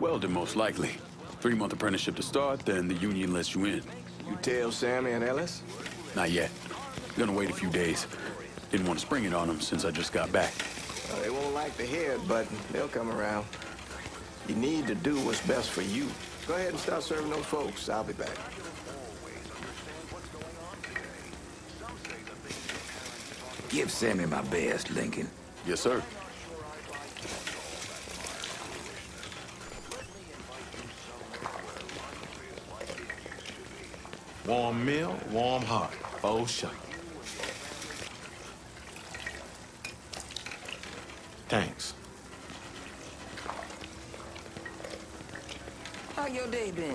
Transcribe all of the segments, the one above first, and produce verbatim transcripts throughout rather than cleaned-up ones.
Welder, most likely. Three-month apprenticeship to start, then the union lets you in. You tell Sammy and Ellis? Not yet. I'm gonna wait a few days. Didn't want to spring it on them since I just got back. Well, they won't like to hear it, but they'll come around. You need to do what's best for you. Go ahead and start serving those folks. I'll be back. Give Sammy my best, Lincoln. Yes, sir. Warm meal, warm heart. Oh, shut. Thanks. How your day been?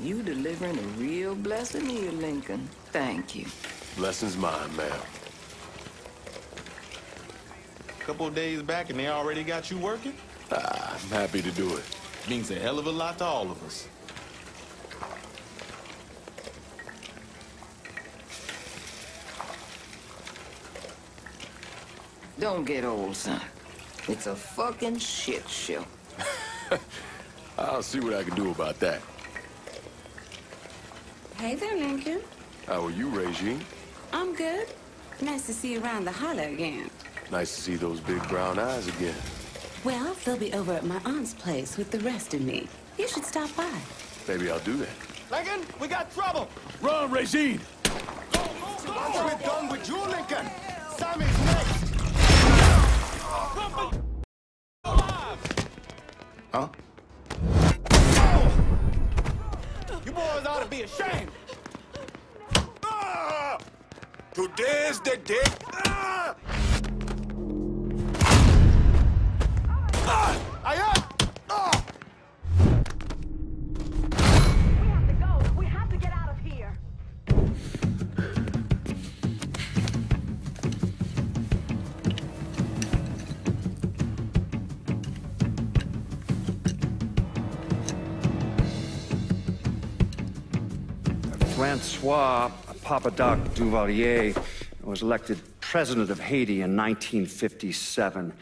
You delivering a real blessing here, Lincoln. Thank you. Blessing's mine, ma'am. Couple of days back and they already got you working? Ah, I'm happy to do it. Means a hell of a lot to all of us. Don't get old, son. It's a fucking shit show. I'll see what I can do about that. Hey there, Lincoln. How are you, Regine? I'm good. Nice to see you around the holler again. Nice to see those big brown eyes again. Well, they'll be over at my aunt's place with the rest of me. You should stop by. Maybe I'll do that. Lincoln, we got trouble! Run, Regine! Go, go, go. Once we're done with you, Lincoln, Sammy's next! Huh? Oh. You boys ought to be ashamed. Ah. Today's the day. Ah. Ah. I am. Ah. We have to go. We have to get out of here. François Papa Doc Duvalier was elected president of Haiti in nineteen fifty-seven.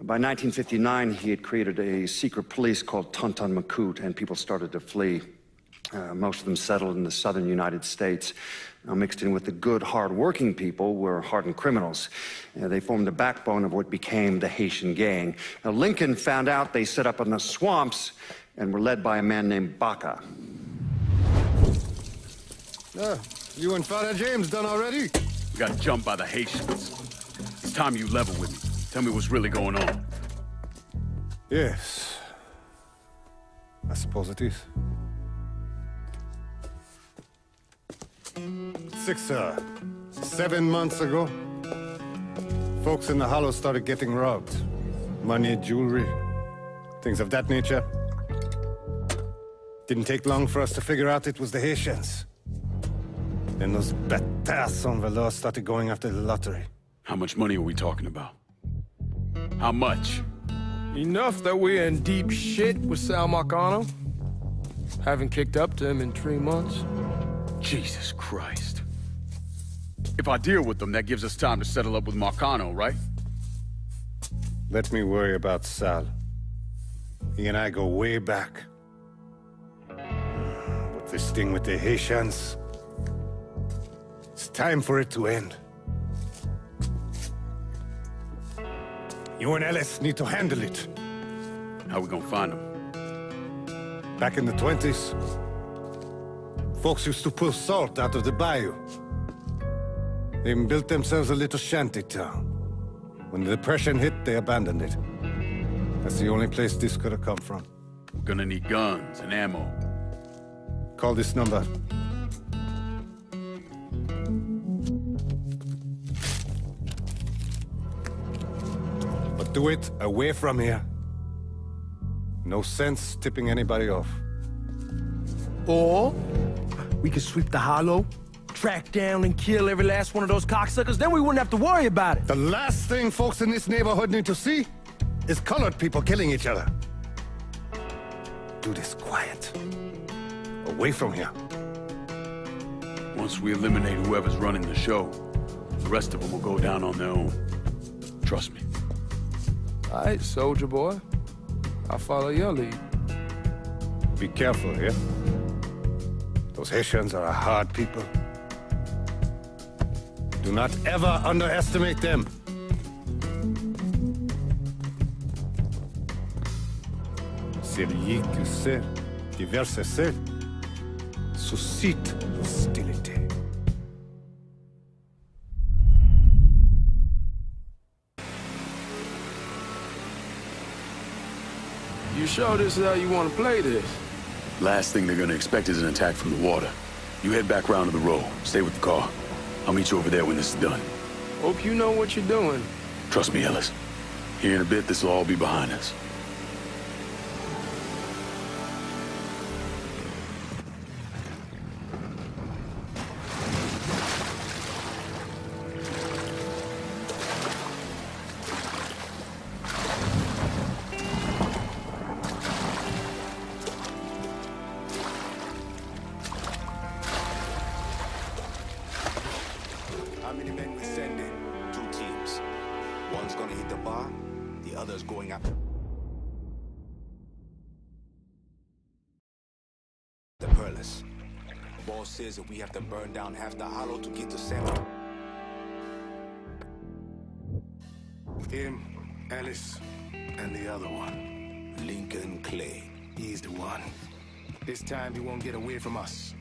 By nineteen fifty-nine, he had created a secret police called Tonton Macoute, and people started to flee. Uh, most of them settled in the southern United States. Now, mixed in with the good, hard-working people were hardened criminals. Uh, they formed the backbone of what became the Haitian gang. Now, Lincoln found out they set up in the swamps and were led by a man named Baca. Uh, you and Father James done already? We got jumped by the Haitians. It's time you level with me. Tell me what's really going on. Yes. I suppose it is. Six, uh, seven months ago, folks in the Hollow started getting robbed. Money, jewelry, things of that nature. Didn't take long for us to figure out it was the Haitians. Then those batass on the law started going after the lottery. How much money are we talking about? How much? Enough that we're in deep shit with Sal Marcano. Haven't kicked up to him in three months. Jesus Christ. If I deal with them, that gives us time to settle up with Marcano, right? Let me worry about Sal. He and I go way back. But this thing with the Haitians... It's time for it to end. You and Ellis need to handle it. How are we gonna find them? Back in the twenties, folks used to pull salt out of the bayou. They built themselves a little shanty town. When the Depression hit, they abandoned it. That's the only place this could have come from. We're gonna need guns and ammo. Call this number. Do it away from here. No sense tipping anybody off. Or we could sweep the Hollow, track down and kill every last one of those cocksuckers, then we wouldn't have to worry about it. The last thing folks in this neighborhood need to see is colored people killing each other. Do this quiet. Away from here. Once we eliminate whoever's running the show, the rest of them will go down on their own. Trust me. All right, soldier boy. I'll follow your lead. Be careful, yeah? Those Haitians are a hard people. Do not ever underestimate them. Celui qui sait, qui verse sait, suscite hostilité. You sure this is how you want to play this? Last thing they're gonna expect is an attack from the water. You head back round to the road. Stay with the car. I'll meet you over there when this is done. Hope you know what you're doing. Trust me, Ellis. Here in a bit, this will all be behind us. That we have to burn down half the hollow to get to Sam. Him, Alice, and the other one. Lincoln Clay. He's the one. This time he won't get away from us.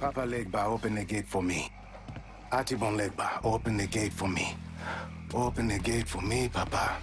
Papa Legba, open the gate for me. Atibon Legba, open the gate for me. Open the gate for me, Papa.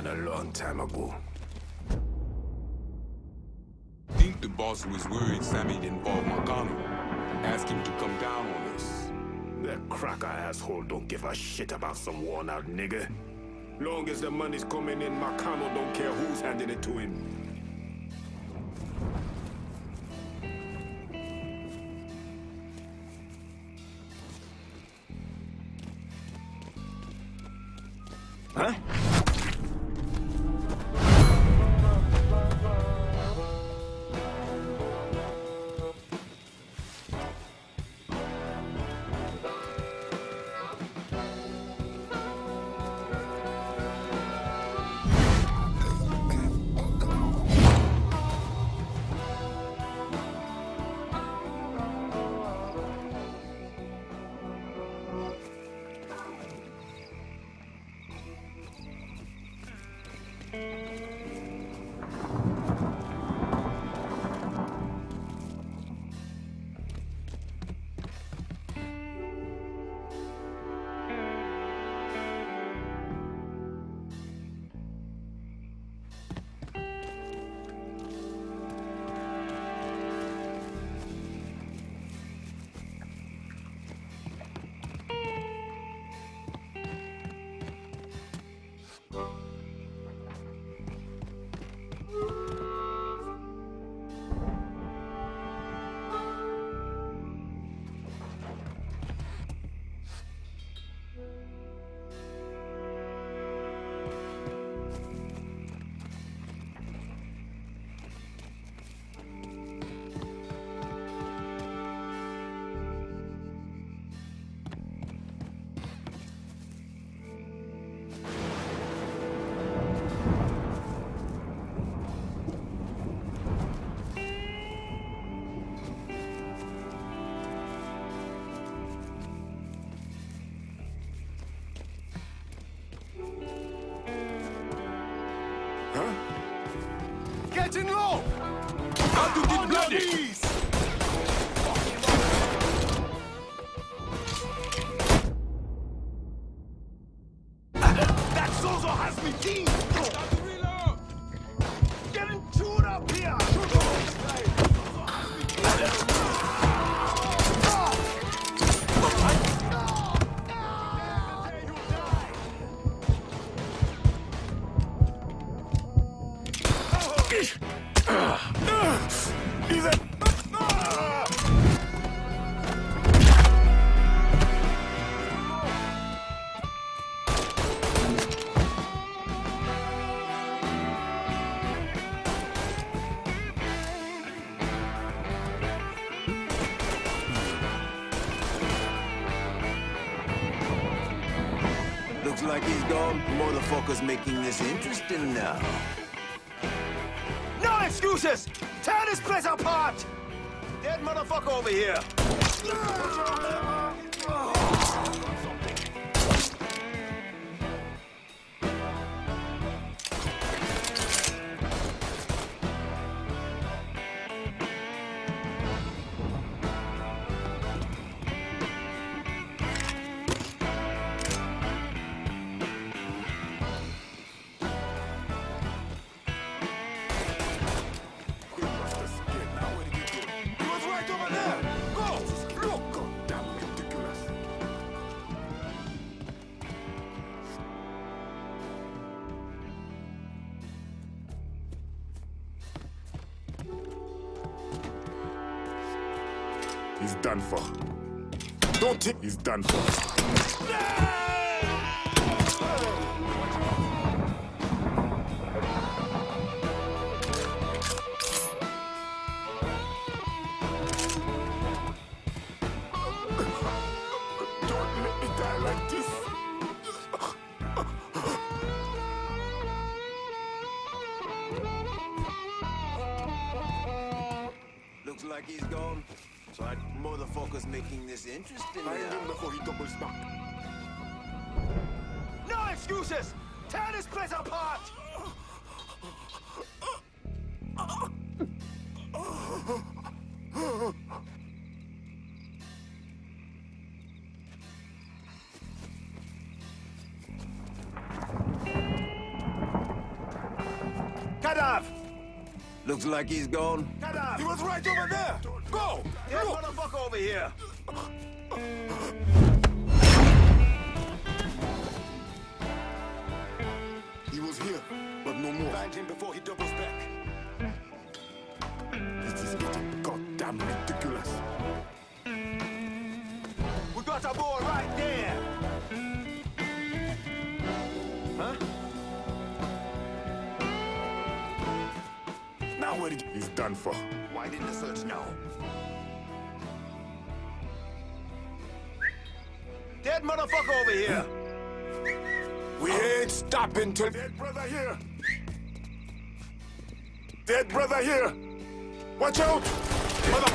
A long time ago. I think the boss was worried Sammy'd involve Marcano. Asked him to come down on us. That cracker asshole don't give a shit about some worn out nigga. Long as the money's coming in, Marcano don't care who's handing it to him. huh? Get in low! How to get bloody! That Zozo has me deep! Get him chewed up here! Motherfuckers making this interesting now. No excuses! Tear this place apart! Dead motherfucker over here! He's done for. Don't take. He's done for. No! Looks like he's gone. He was right over there! Go! Get the motherfucker over here! He was here, but no more. Find him before he doubles back. This is getting goddamn ridiculous. We got a ball right there! Huh? already... He's done for. Why didn't the search know? Dead motherfucker over here! We oh. ain't stopping till... Dead brother here! Dead brother here! Watch out! Mother...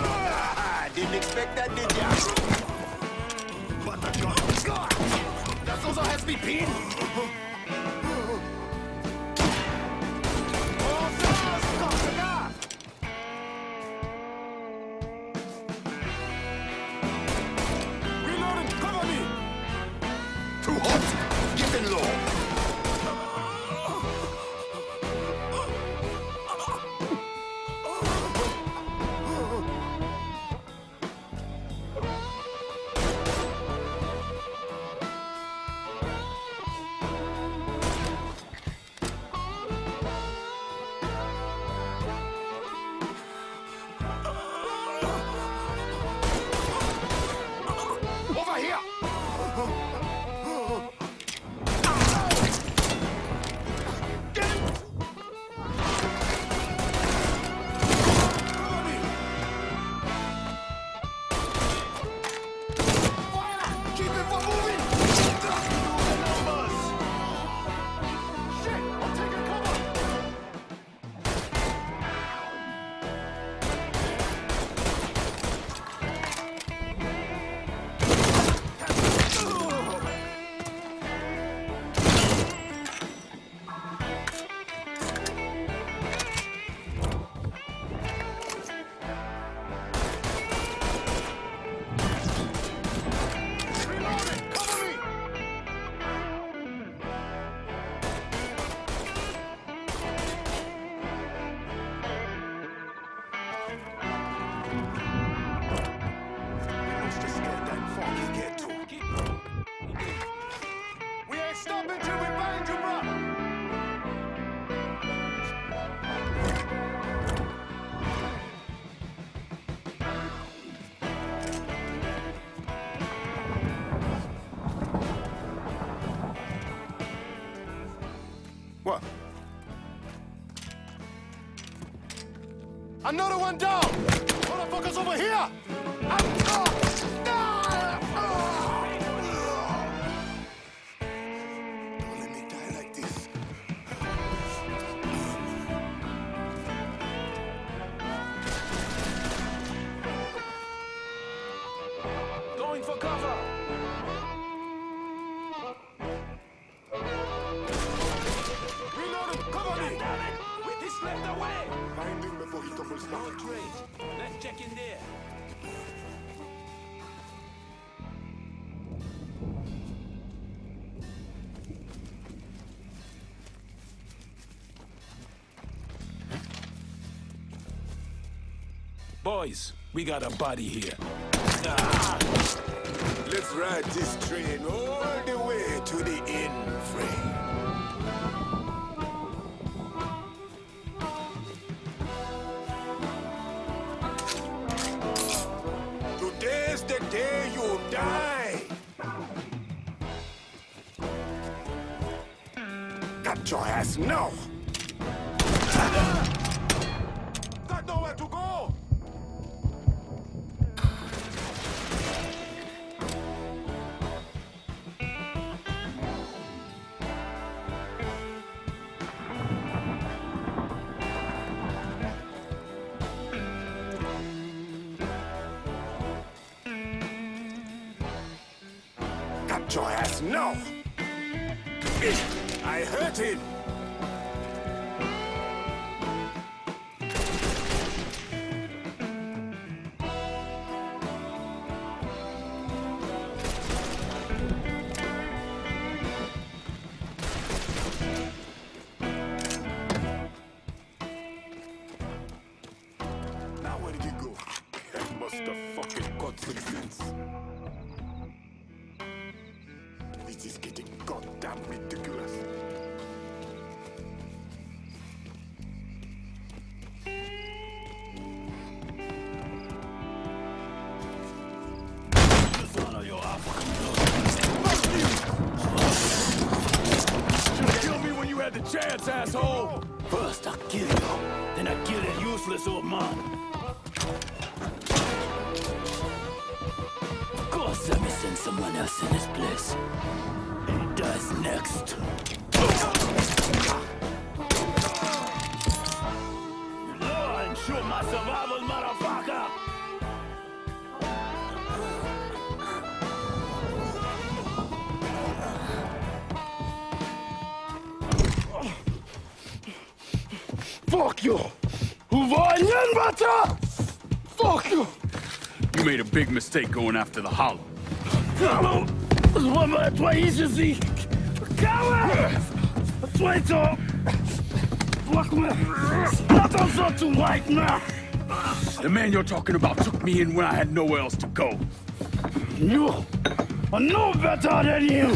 Ah, didn't expect that, did ya? What the God? That also has me pinned! Another one down! Motherfuckers over here! I'm, uh, uh, don't let me die like this. Going for cover! Reloading! Cover me! Damn it! We just slipped away! Find him before he doubles down. Oh, great. Let's check in there. Boys, we got a body here. Ah. Let's ride this train all the way to the end, friend. Your ass now! Got nowhere to go! Got your ass now! I hurt him! Now where did you go? I must have fucking got some sense. This is getting goddamn ridiculous. Chance, asshole! First, I'll kill you. that useless old man. Of course, let me send someone else in his place. He dies next. Lord, ensure my survival, motherfucker! Fuck you! Fuck you! You made a big mistake going after the hollow. Hollow? The man you're talking about took me in when I had nowhere else to go. You are no better than you!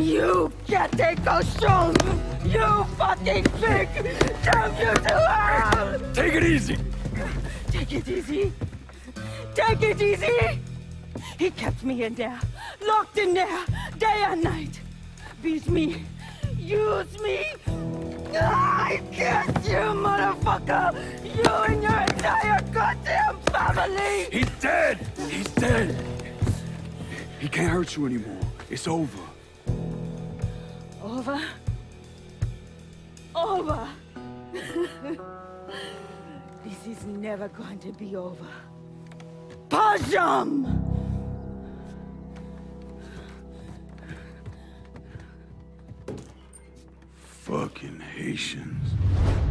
You can't take those shoes! You fucking pig! Damn you to hell! Take it easy! Take it easy! Take it easy! He kept me in there, locked in there, day and night. Beat me, use me. I killed you, motherfucker! You and your entire goddamn family! He's dead! He's dead! He can't hurt you anymore. It's over. Over? Over! This is never going to be over. Pajam! Fucking Haitians.